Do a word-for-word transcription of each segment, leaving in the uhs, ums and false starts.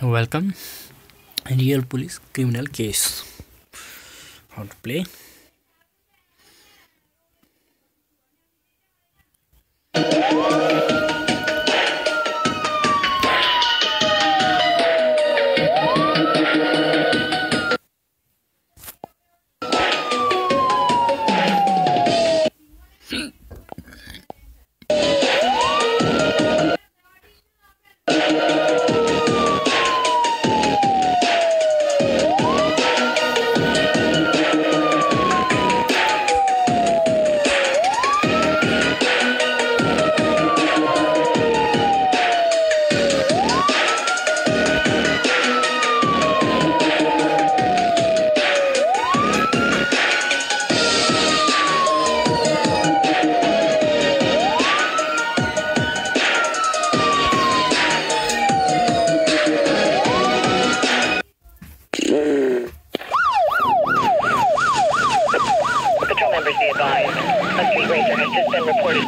Welcome real police criminal case. How to play? Quarter.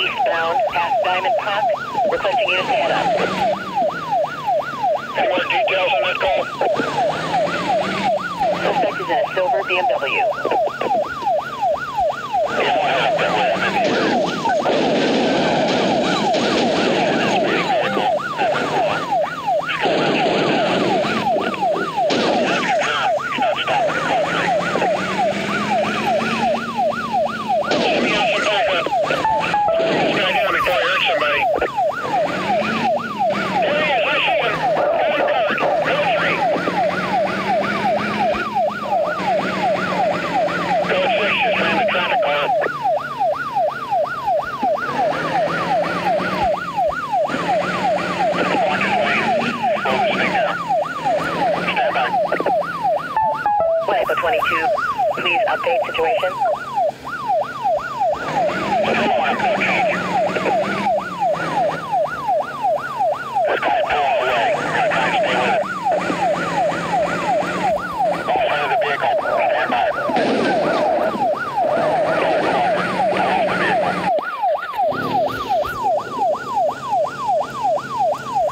eastbound past Diamond Park, requesting units to head up. Any more details on that call? Suspect is in a silver B M W. twenty-two, please update situation.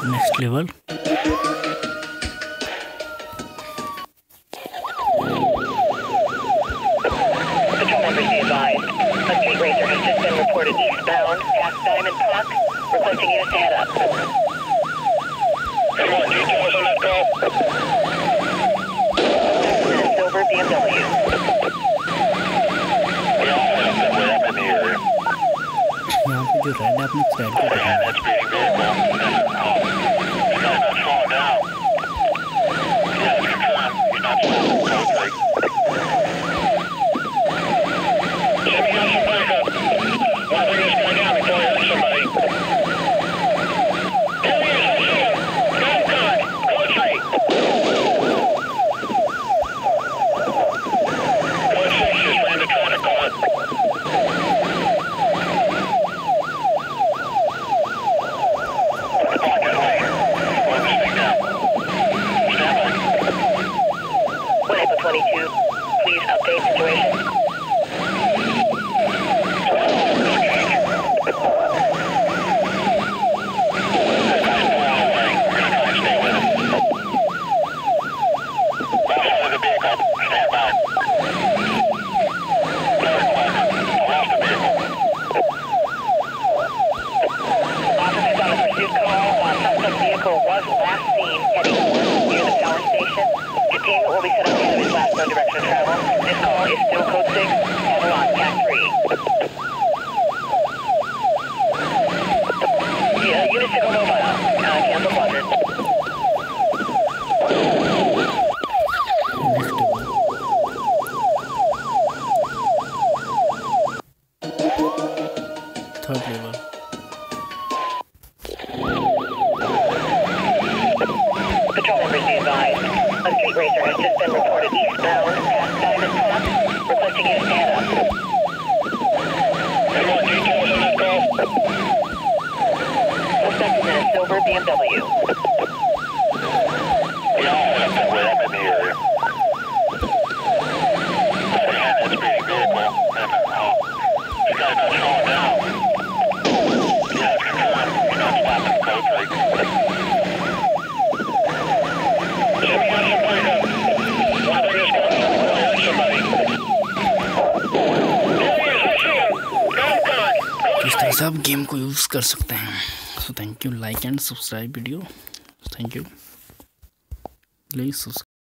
Next level. Eastbound, past Diamond Park, requesting units to head up. Any more details on that call? Silver B M W. We all have that way up in the area. Now, could you ride up and stand? Yeah, that's pretty good, man. He's not slowing down. Yeah, he's trying. He's not slowing down. Jimmy, how's your backup? I think it's going down before I hurt somebody. There he is, I see him. Good, good. Code three. Code six just landed trying to call it. Block it away. Blow this thing down. Stand back. Sniper twenty-two, please update situation. सब game को use कर सकते हैं. So thank you. Like and subscribe video. Thank you. Please subscribe.